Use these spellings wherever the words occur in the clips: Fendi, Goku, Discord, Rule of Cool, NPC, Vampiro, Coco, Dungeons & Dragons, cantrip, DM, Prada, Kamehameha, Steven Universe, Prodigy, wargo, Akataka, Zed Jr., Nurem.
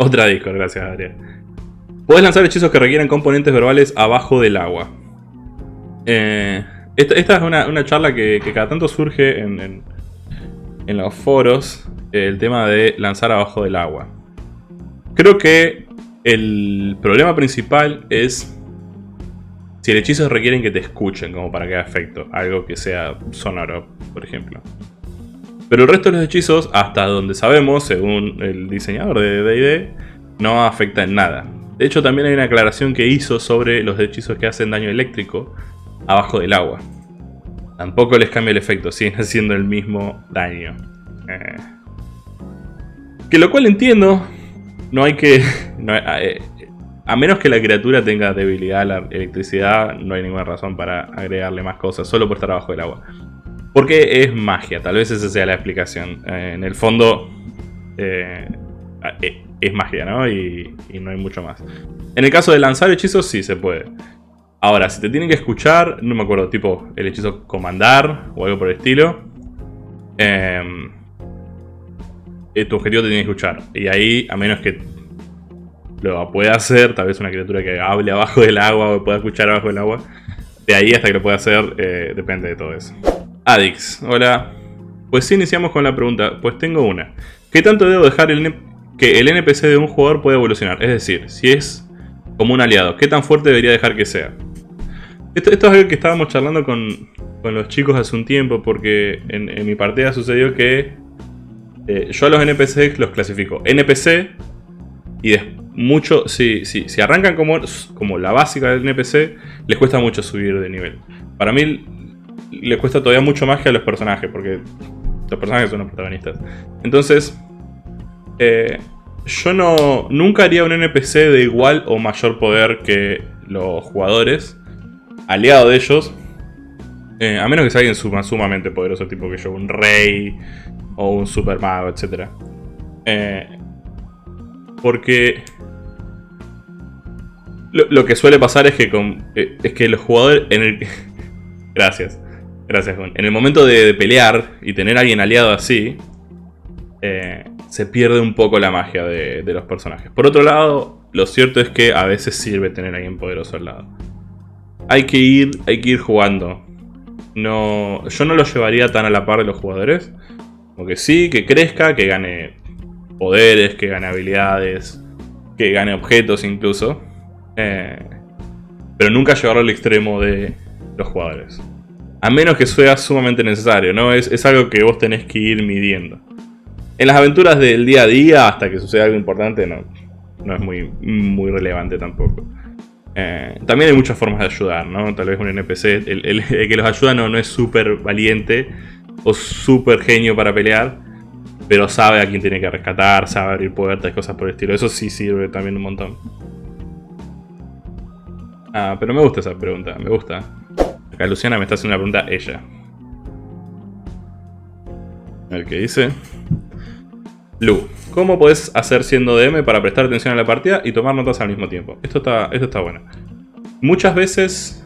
Otra Discord, gracias Adrián. Podés lanzar hechizos que requieran componentes verbales abajo del agua. Esta es una charla que cada tanto surge en los foros. El tema de lanzar abajo del agua. Creo que el problema principal es si el hechizo requieren que te escuchen, como para que haga efecto, algo que sea sonoro, por ejemplo. Pero el resto de los hechizos, hasta donde sabemos, según el diseñador de D&D, no afecta en nada. De hecho, también hay una aclaración que hizo sobre los hechizos que hacen daño eléctrico abajo del agua. Tampoco les cambia el efecto, siguen haciendo el mismo daño. Que lo cual entiendo, no hay que... a menos que la criatura tenga debilidad a la electricidad, no hay ninguna razón para agregarle más cosas, solo por estar abajo del agua. Porque es magia, tal vez esa sea la explicación. En el fondo es magia, ¿no? Y no hay mucho más. En el caso de lanzar hechizos, sí se puede. Ahora, si te tienen que escuchar, no me acuerdo, tipo el hechizo comandar o algo por el estilo, tu objetivo te tiene que escuchar. Y ahí, a menos que lo pueda hacer, tal vez una criatura que hable abajo del agua o pueda escuchar abajo del agua, de ahí hasta que lo pueda hacer, depende de todo eso. Adix, hola. Pues sí, iniciamos con la pregunta. Pues tengo una. ¿Qué tanto debo dejar que el NPC de un jugador pueda evolucionar? Es decir, si es como un aliado, ¿qué tan fuerte debería dejar que sea? Esto es algo que estábamos charlando con los chicos hace un tiempo, porque en mi partida sucedió que yo a los NPCs los clasifico NPC y mucho, si arrancan como la básica del NPC, les cuesta mucho subir de nivel. Para mí le cuesta todavía mucho más que a los personajes, porque los personajes son los protagonistas. Entonces, yo nunca haría un NPC de igual o mayor poder que los jugadores, aliado de ellos, a menos que sea alguien sumamente poderoso, tipo que yo, un rey o un super mago, etc. Porque lo que suele pasar es que los jugadores gracias. Gracias, Juan. En el momento de pelear y tener a alguien aliado así, se pierde un poco la magia de los personajes. Por otro lado, lo cierto es que a veces sirve tener a alguien poderoso al lado. Hay que ir jugando. No, yo no lo llevaría tan a la par de los jugadores. Porque sí, que crezca, que gane poderes, que gane habilidades, que gane objetos incluso. Pero nunca llevarlo al extremo de los jugadores. A menos que sea sumamente necesario, ¿no? Es algo que vos tenés que ir midiendo. En las aventuras del día a día, hasta que suceda algo importante, no es muy relevante tampoco. También hay muchas formas de ayudar, ¿no? Tal vez un NPC, el que los ayuda no es súper valiente o súper genio para pelear, pero sabe a quién tiene que rescatar, sabe abrir puertas, cosas por el estilo. Eso sí sirve también un montón. Ah, pero me gusta esa pregunta, me gusta. Acá Luciana me está haciendo una pregunta ella. A ver qué dice. Lu, ¿cómo podés hacer siendo DM para prestar atención a la partida y tomar notas al mismo tiempo? Esto está bueno. Muchas veces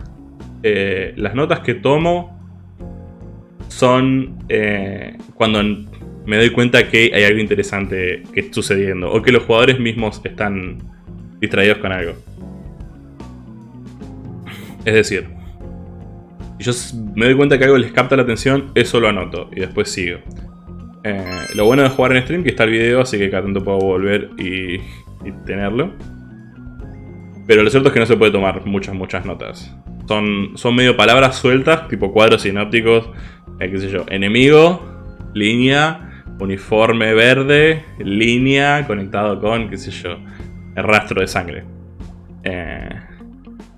las notas que tomo son cuando me doy cuenta que hay algo interesante que está sucediendo o que los jugadores mismos están distraídos con algo. Es decir, si yo me doy cuenta que algo les capta la atención, eso lo anoto y después sigo. Lo bueno de jugar en stream que está el video, así que cada tanto puedo volver y tenerlo. Pero lo cierto es que no se puede tomar muchas notas. Son medio palabras sueltas, tipo cuadros sinópticos, qué sé yo, enemigo, línea, uniforme verde, línea, conectado con, qué sé yo, el rastro de sangre.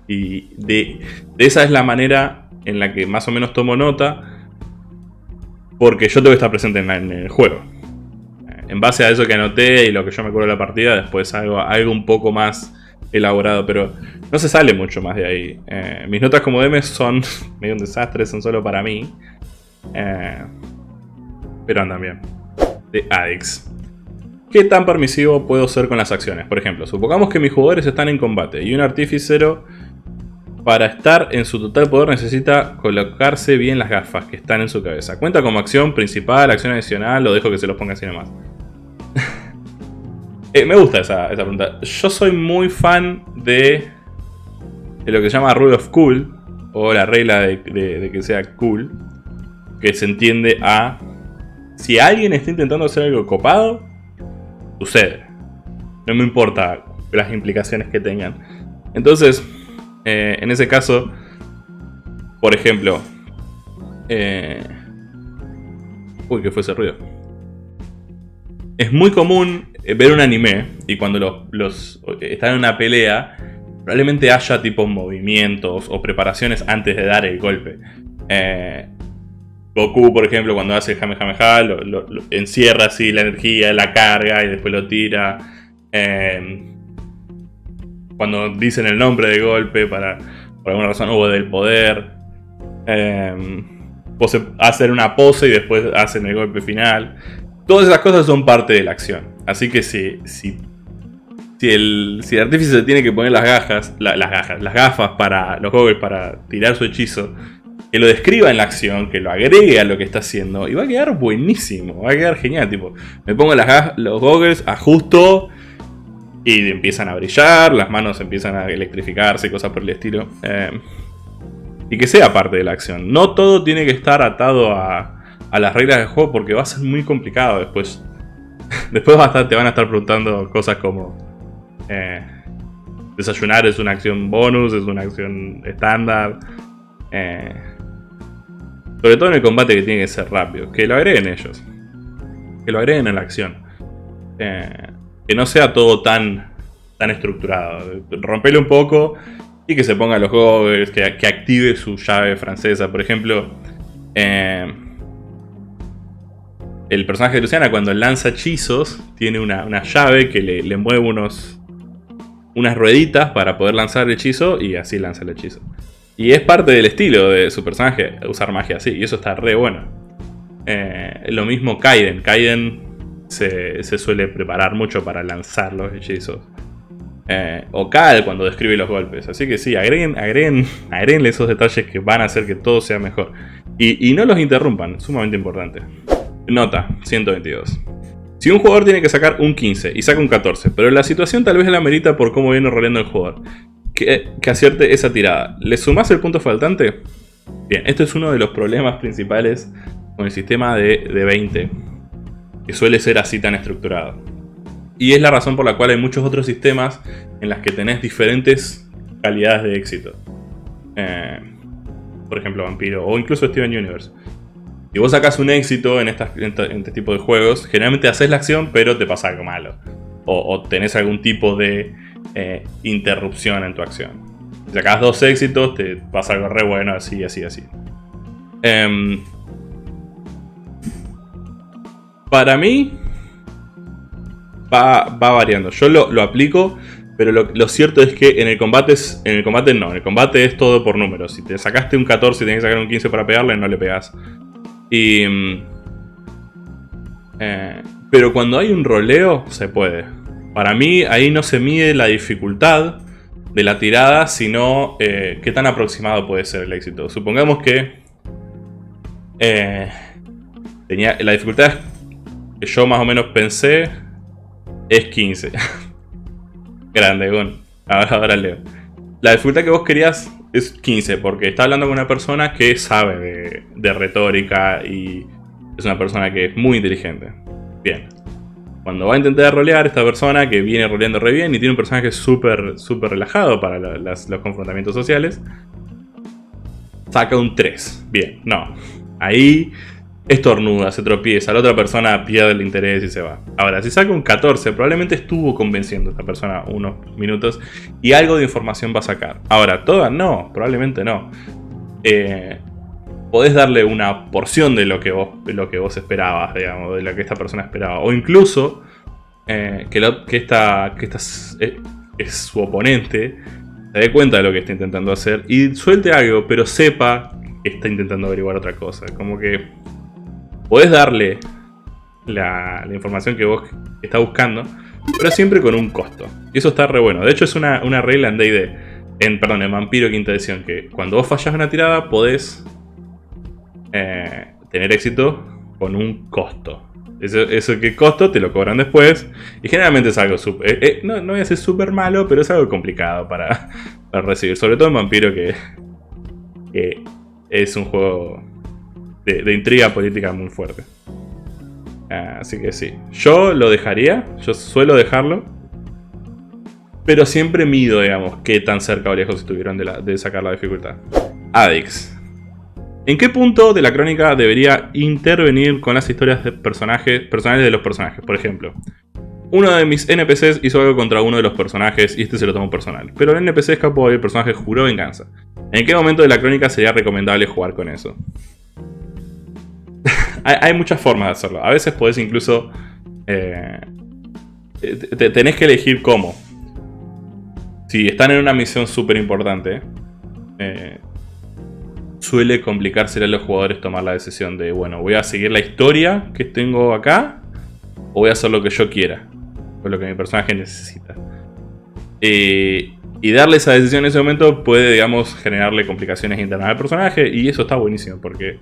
Y de esa es la manera en la que más o menos tomo nota. Porque yo tengo que estar presente en el juego. En base a eso que anoté y lo que yo me acuerdo de la partida, después algo un poco más elaborado. Pero no se sale mucho más de ahí. Mis notas como DM son medio un desastre, son solo para mí. Pero andan bien. De Adix. ¿Qué tan permisivo puedo ser con las acciones? Por ejemplo, supongamos que mis jugadores están en combate y un artíficero, para estar en su total poder, necesita colocarse bien las gafas que están en su cabeza. ¿Cuenta como acción principal, acción adicional o dejo que se los ponga así nomás? Me gusta esa pregunta. Yo soy muy fan de lo que se llama Rule of Cool, o la regla de que sea cool, que se entiende a: si alguien está intentando hacer algo copado, sucede. No me importa las implicaciones que tengan. Entonces, en ese caso, por ejemplo... Uy, ¿qué fue ese ruido? Es muy común ver un anime y cuando los están en una pelea, probablemente haya tipos movimientos o preparaciones antes de dar el golpe. Goku, por ejemplo, cuando hace el Kamehameha, lo encierra así la energía, la carga y después lo tira. Cuando dicen el nombre de golpe, por alguna razón, o del poder. Hacer una pose y después hacen el golpe final. Todas esas cosas son parte de la acción. Así que si el artífice se tiene que poner las gafas para los goggles para tirar su hechizo, que lo describa en la acción, que lo agregue a lo que está haciendo, y va a quedar buenísimo, va a quedar genial. Tipo, me pongo los goggles, ajusto y empiezan a brillar, las manos empiezan a electrificarse, cosas por el estilo. Y que sea parte de la acción. No todo tiene que estar atado a las reglas del juego, porque va a ser muy complicado después. Después te van a estar preguntando cosas como... desayunar es una acción bonus, es una acción estándar. Sobre todo en el combate, que tiene que ser rápido. Que lo agreguen ellos. Que lo agreguen en la acción. Que no sea todo tan estructurado. Rompele un poco... y que se ponga los goggles, que active su llave francesa. Por ejemplo, el personaje de Luciana, cuando lanza hechizos, tiene una llave que le mueve unas rueditas para poder lanzar el hechizo, y así lanza el hechizo. Y es parte del estilo de su personaje usar magia así, y eso está re bueno. Lo mismo Kaiden. Kaiden se suele preparar mucho para lanzar los hechizos. O Cal cuando describe los golpes. Así que sí, agréguenle esos detalles que van a hacer que todo sea mejor. Y no los interrumpan, sumamente importante. Nota 122. Si un jugador tiene que sacar un 15 y saca un 14, pero la situación tal vez la merita por cómo viene roleando el jugador, que acierte esa tirada, ¿le sumás el punto faltante? Bien, esto es uno de los problemas principales con el sistema de 20, que suele ser así tan estructurado. Y es la razón por la cual hay muchos otros sistemas en las que tenés diferentes calidades de éxito. Por ejemplo, Vampiro o incluso Steven Universe. Si vos sacás un éxito en este tipo de juegos, generalmente haces la acción pero te pasa algo malo. O tenés algún tipo de interrupción en tu acción. Si sacás dos éxitos, te pasa algo re bueno, así. Para mí... Va variando. Yo lo aplico, pero lo cierto es que en el combate es todo por números. Si te sacaste un 14 y tenés que sacar un 15 para pegarle, no le pegás. Pero cuando hay un roleo, se puede. Para mí, ahí no se mide la dificultad de la tirada, sino qué tan aproximado puede ser el éxito. Supongamos que la dificultad que yo más o menos pensé es 15. Grande, bueno. Ahora leo. La dificultad que vos querías es 15, porque está hablando con una persona que sabe de retórica y es una persona que es muy inteligente. Bien. Cuando va a intentar rolear, esta persona que viene roleando re bien y tiene un personaje súper relajado para los confrontamientos sociales, saca un 3. Bien, no. Ahí... estornuda, se tropieza, la otra persona pierde el interés y se va. Ahora, si saca un 14, probablemente estuvo convenciendo a esta persona unos minutos y algo de información va a sacar. Ahora, toda no, probablemente no. Podés darle una porción de lo que vos esperabas, digamos, de lo que esta persona esperaba. O incluso que su oponente se dé cuenta de lo que está intentando hacer y suelte algo, pero sepa que está intentando averiguar otra cosa. Como que... podés darle la información que vos estás buscando, pero siempre con un costo. Y eso está re bueno. De hecho, es una regla en D&D. Perdón, en Vampiro quinta edición. Que cuando vos fallás una tirada, podés tener éxito con un costo. Eso que costo te lo cobran después. Y generalmente es algo super... no voy a decir súper malo, pero es algo complicado para recibir. Sobre todo en Vampiro, que es un juego de intriga política muy fuerte. Así que sí, yo lo dejaría. Yo suelo dejarlo, pero siempre mido, digamos, qué tan cerca o lejos estuvieron de sacar la dificultad. Adix. ¿En qué punto de la crónica debería intervenir con las historias de personales de los personajes? Por ejemplo, uno de mis NPCs hizo algo contra uno de los personajes y este se lo tomó personal, pero el NPC escapó y el personaje juró venganza. ¿En qué momento de la crónica sería recomendable jugar con eso? Hay muchas formas de hacerlo. A veces podés incluso... tenés que elegir cómo. Si están en una misión súper importante... suele complicárselo a los jugadores tomar la decisión de, bueno, voy a seguir la historia que tengo acá, o voy a hacer lo que yo quiera, o lo que mi personaje necesita. Y darle esa decisión en ese momento puede, digamos, generarle complicaciones internas al personaje, y eso está buenísimo, porque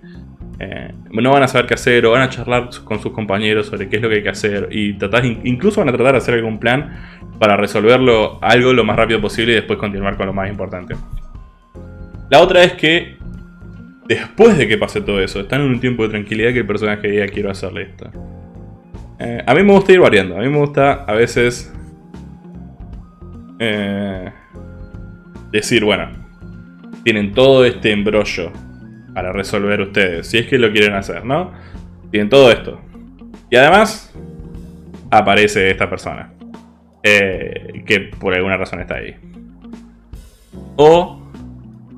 no van a saber qué hacer, o van a charlar con sus compañeros sobre qué es lo que hay que hacer, y incluso van a tratar de hacer algún plan para resolverlo algo lo más rápido posible y después continuar con lo más importante. La otra es que después de que pase todo eso, están en un tiempo de tranquilidad que el personaje diga, quiero hacerle esto. A mí me gusta ir variando. A mí me gusta a veces decir, bueno, tienen todo este embrollo para resolver ustedes, si es que lo quieren hacer, ¿no? Tienen todo esto. Y además aparece esta persona que por alguna razón está ahí. O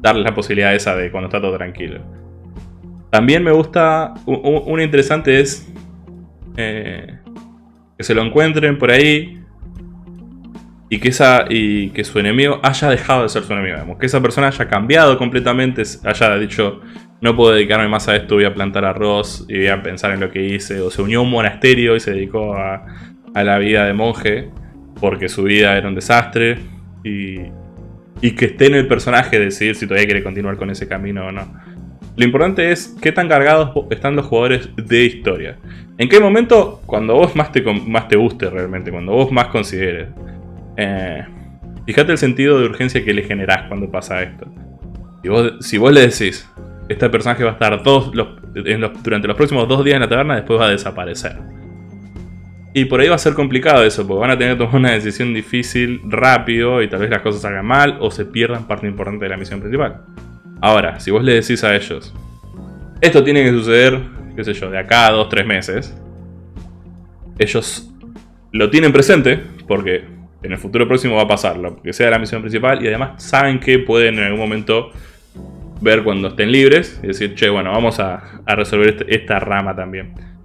darles la posibilidad esa de cuando está todo tranquilo. También me gusta... Una interesante es... que se lo encuentren por ahí. Y que su enemigo haya dejado de ser su enemigo. Digamos, que esa persona haya cambiado completamente. Haya dicho, no puedo dedicarme más a esto. Voy a plantar arroz y voy a pensar en lo que hice. O se unió a un monasterio y se dedicó a la vida de monje. Porque su vida era un desastre. Y que esté en el personaje decidir si todavía quiere continuar con ese camino o no. Lo importante es qué tan cargados están los jugadores de historia. En qué momento, cuando vos más te guste realmente, cuando vos más consideres. Fíjate el sentido de urgencia que le generás cuando pasa esto. Si vos le decís, este personaje va a estar durante los próximos 2 días en la taberna, después va a desaparecer. Y por ahí va a ser complicado eso, porque van a tener que tomar una decisión difícil, rápido, y tal vez las cosas salgan mal, o se pierdan parte importante de la misión principal. Ahora, si vos le decís a ellos, esto tiene que suceder, qué sé yo, de acá a 2-3 meses, ellos lo tienen presente, porque en el futuro próximo va a pasarlo, porque sea la misión principal, y además saben que pueden en algún momento ver cuando estén libres, y decir, che, bueno, vamos a resolver esta rama también.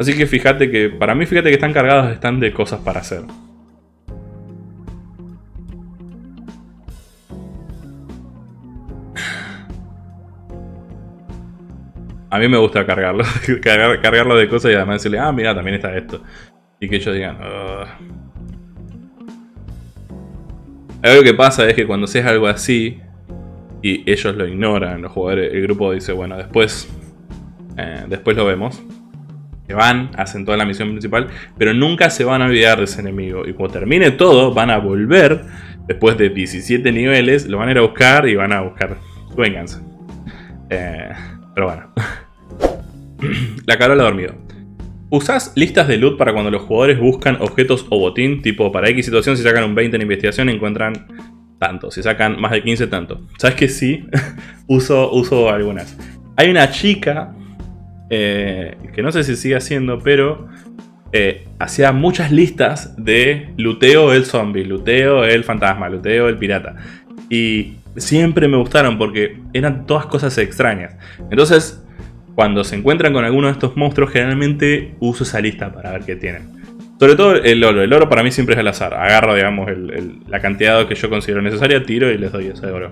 Así que fíjate que, para mí, fíjate que están cargados, están de cosas para hacer. A mí me gusta cargarlo de cosas y además decirle, ah, mira, también está esto. Y que ellos digan, algo que pasa es que cuando haces algo así, y ellos lo ignoran, los jugadores, el grupo dice, bueno, después lo vemos. Se van, hacen toda la misión principal, pero nunca se van a olvidar de ese enemigo. Y cuando termine todo, van a volver, después de 17 niveles, lo van a ir a buscar y van a buscar su venganza. Pero bueno. La Carola dormido. ¿Usás listas de loot para cuando los jugadores buscan objetos o botín? Tipo, para X situación, si sacan un 20 en investigación, encuentran tanto. Si sacan más de 15, tanto. ¿Sabes que sí? uso algunas. Hay una chica... que no sé si sigue haciendo, pero hacía muchas listas de luteo el zombie, luteo el fantasma, luteo el pirata. Y siempre me gustaron porque eran todas cosas extrañas. Entonces, cuando se encuentran con alguno de estos monstruos, generalmente uso esa lista para ver qué tienen. Sobre todo el oro. El oro para mí siempre es al azar. Agarro, digamos, la cantidad que yo considero necesaria, tiro y les doy ese oro.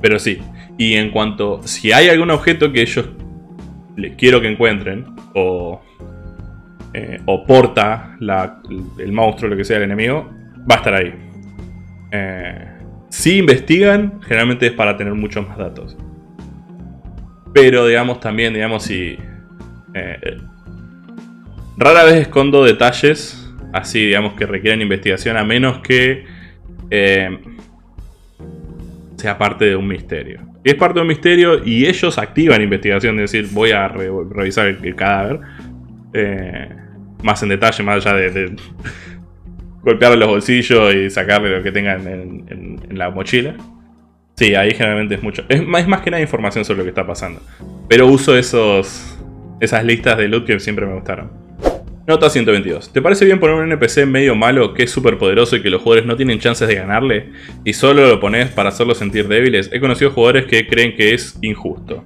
Pero sí. Y en cuanto... Si hay algún objeto que ellos... les quiero que encuentren, o porta el monstruo, lo que sea, el enemigo, va a estar ahí. Si investigan, generalmente es para tener muchos más datos. Pero digamos también, digamos, si Rara vez escondo detalles así, digamos, que requieren investigación, a menos que sea parte de un misterio. Si es parte de un misterio y ellos activan investigación, es decir, voy a revisar el cadáver más en detalle, más allá de golpearle los bolsillos y sacarle lo que tengan en la mochila. Sí, ahí generalmente es mucho. Es más que nada información sobre lo que está pasando. Pero uso esas listas de loot que siempre me gustaron. Nota 122. ¿Te parece bien poner un NPC medio malo que es súper poderoso y que los jugadores no tienen chances de ganarle? Y solo lo pones para hacerlo sentir débiles. He conocido jugadores que creen que es injusto.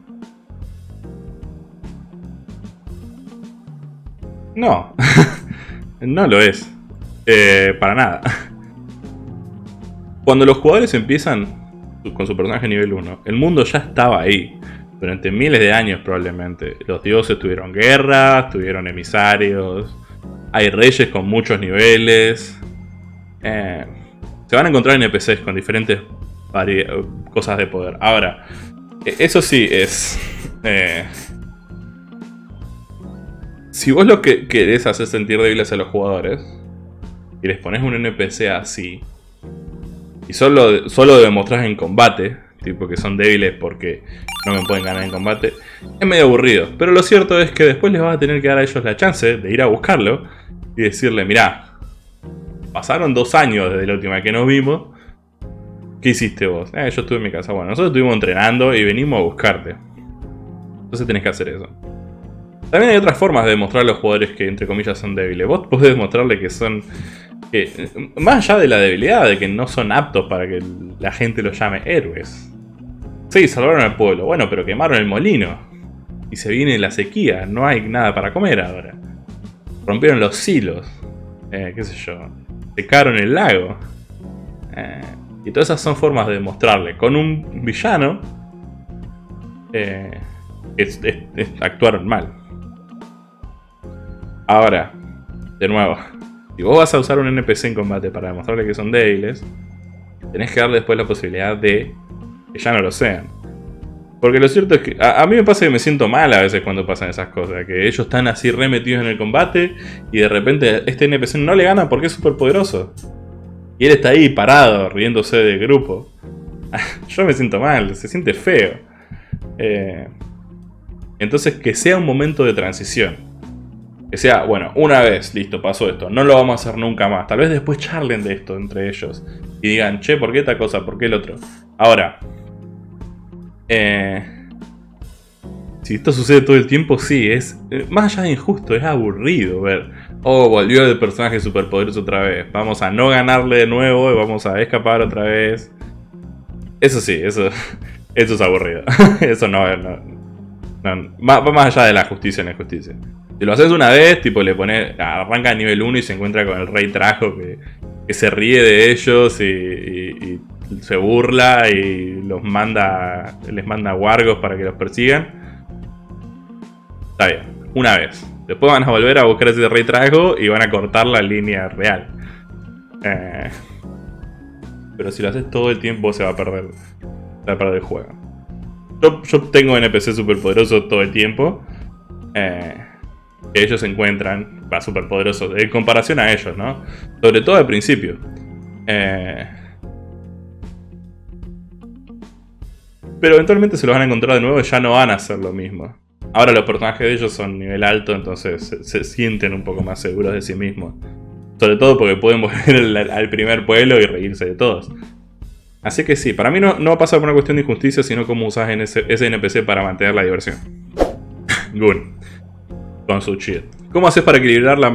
No. No lo es. Para nada. Cuando los jugadores empiezan con su personaje nivel 1, el mundo ya estaba ahí durante miles de años probablemente. Los dioses tuvieron guerras, tuvieron emisarios, hay reyes con muchos niveles. Se van a encontrar NPCs con diferentes cosas de poder. Ahora, eso sí es... si vos lo que querés hacer sentir débiles a los jugadores y les pones un NPC así, y solo demostrás en combate, tipo que son débiles porque no me pueden ganar en combate, es medio aburrido. Pero lo cierto es que después les vas a tener que dar a ellos la chance de ir a buscarlo y decirle: mirá, pasaron 2 años desde la última vez que nos vimos, ¿qué hiciste vos? Yo estuve en mi casa. Bueno, nosotros estuvimos entrenando y venimos a buscarte. Entonces tenés que hacer eso. También hay otras formas de demostrar a los jugadores que, entre comillas, son débiles. Vos podés demostrarle que son... más allá de la debilidad, de que no son aptos para que la gente los llame héroes. Sí, salvaron al pueblo, bueno, pero quemaron el molino. Y se viene la sequía, no hay nada para comer ahora. Rompieron los hilos, qué sé yo, secaron el lago. Y todas esas son formas de demostrarle. Con un villano, actuaron mal. Ahora, de nuevo, si vos vas a usar un NPC en combate para demostrarle que son débiles, tenés que darle después la posibilidad de que ya no lo sean. Porque lo cierto es que a mí me pasa que me siento mal a veces cuando pasan esas cosas, que ellos están así remetidos en el combate y de repente este NPC no le gana porque es súper poderoso. Y él está ahí parado, riéndose del grupo. Yo me siento mal, se siente feo. Entonces que sea un momento de transición. Que sea, bueno, una vez, listo, pasó esto, no lo vamos a hacer nunca más. Tal vez después charlen de esto entre ellos y digan: che, ¿por qué esta cosa? ¿Por qué el otro? Ahora, si esto sucede todo el tiempo, sí, es más allá de injusto, es aburrido ver: oh, volvió el personaje superpoderoso otra vez, vamos a no ganarle de nuevo y vamos a escapar otra vez. Eso sí, eso es aburrido. Eso no, va más allá de la justicia en la justicia. Si lo haces una vez, tipo le pones, arranca a nivel 1 y se encuentra con el rey Trajo que se ríe de ellos y se burla y les manda wargos para que los persigan. Está bien, una vez. Después van a volver a buscar a ese rey Trajo y van a cortar la línea real. Pero si lo haces todo el tiempo se va a perder el juego. Yo tengo NPC superpoderoso todo el tiempo. Que ellos se encuentran, va, súper poderosos en comparación a ellos, ¿no? Sobre todo al principio. Pero eventualmente se los van a encontrar de nuevo y ya no van a hacer lo mismo. Ahora los personajes de ellos son nivel alto, entonces se sienten un poco más seguros de sí mismos. Sobre todo porque pueden volver al primer pueblo y reírse de todos. Así que sí, para mí no pasa por una cuestión de injusticia, sino cómo usas en ese NPC para mantener la diversión. Gun. Con su cheat. ¿Cómo haces para equilibrar de la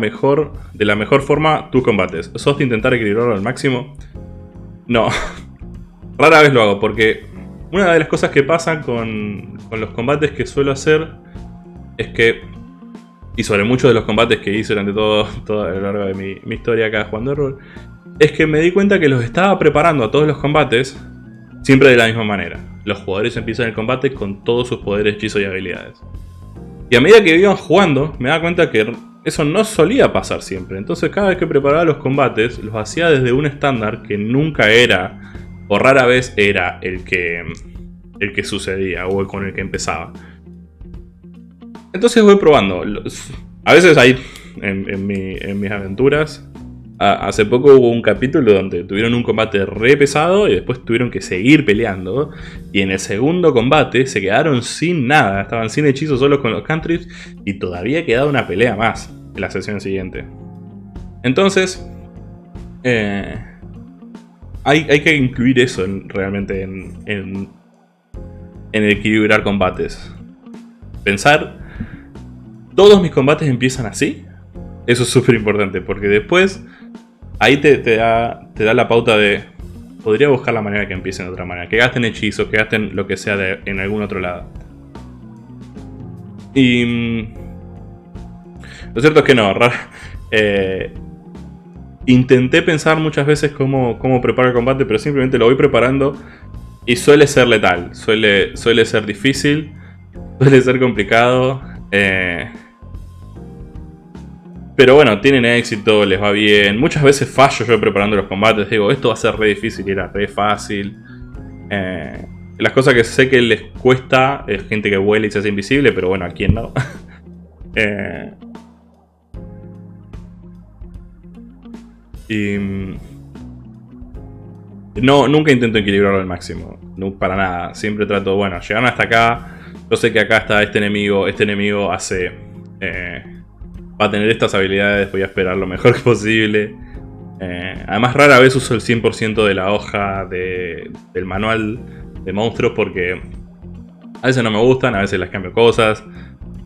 mejor forma tus combates? ¿Sos de intentar equilibrarlo al máximo? No. Rara vez lo hago, porque una de las cosas que pasa con los combates que suelo hacer es que, y sobre muchos de los combates que hice durante todo a lo largo de mi historia acá jugando rol, es que me di cuenta que los estaba preparando a todos los combates siempre de la misma manera. Los jugadores empiezan el combate con todos sus poderes, hechizos y habilidades. Y a medida que iban jugando, me daba cuenta que eso no solía pasar siempre. Entonces cada vez que preparaba los combates, los hacía desde un estándar que nunca era, o rara vez era, el que sucedía o el con el que empezaba. Entonces voy probando. A veces hay en mis aventuras. Hace poco hubo un capítulo donde tuvieron un combate re pesado y después tuvieron que seguir peleando. Y en el segundo combate se quedaron sin nada, estaban sin hechizos, solos con los cantrips, y todavía quedaba una pelea más en la sesión siguiente. Entonces, hay que incluir eso realmente en equilibrar combates. Pensar, todos mis combates empiezan así. Eso es súper importante, porque después ahí te da la pauta de, podría buscar la manera que empiecen de otra manera, que gasten hechizos, que gasten lo que sea en algún otro lado. Y lo cierto es que no, intenté pensar muchas veces cómo preparar el combate, pero simplemente lo voy preparando y suele ser letal, suele ser difícil, suele ser complicado. Pero bueno, tienen éxito, les va bien. Muchas veces fallo yo preparando los combates. Digo, esto va a ser re difícil y era re fácil. Las cosas que sé que les cuesta es gente que vuela y se hace invisible, pero bueno, ¿a quién no? No, nunca intento equilibrarlo al máximo. No, para nada. Siempre trato, bueno, llegaron hasta acá. Yo sé que acá está este enemigo hace... va a tener estas habilidades, voy a esperar lo mejor que posible. Además, rara vez uso el 100% de la hoja del manual de monstruos, porque a veces no me gustan, a veces las cambio cosas,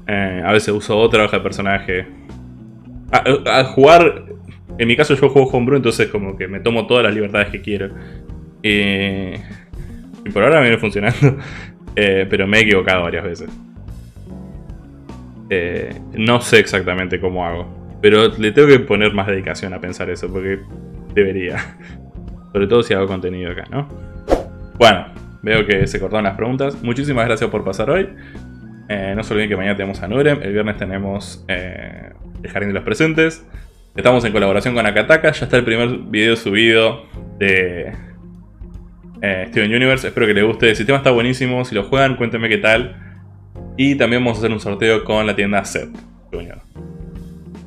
a veces uso otra hoja de personaje. Al jugar, en mi caso yo juego homebrew, entonces como que me tomo todas las libertades que quiero. Y por ahora me viene funcionando, pero me he equivocado varias veces. No sé exactamente cómo hago, pero le tengo que poner más dedicación a pensar eso, porque debería. Sobre todo si hago contenido acá, ¿no? Bueno, veo que se cortaron las preguntas. Muchísimas gracias por pasar hoy. No se olviden que mañana tenemos a Nurem. El viernes tenemos el Jardín de los Presentes. Estamos en colaboración con Akataka. Ya está el primer video subido de Steven Universe. Espero que les guste. El sistema está buenísimo. Si lo juegan, cuéntenme qué tal. Y también vamos a hacer un sorteo con la tienda Zed Jr.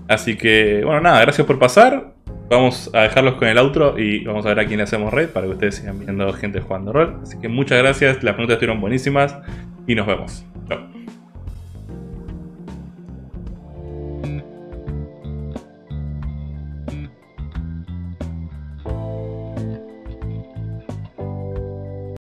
Así que, bueno, nada, gracias por pasar. Vamos a dejarlos con el outro y vamos a ver a quién le hacemos raid para que ustedes sigan viendo gente jugando rol. Así que muchas gracias, las preguntas estuvieron buenísimas y nos vemos.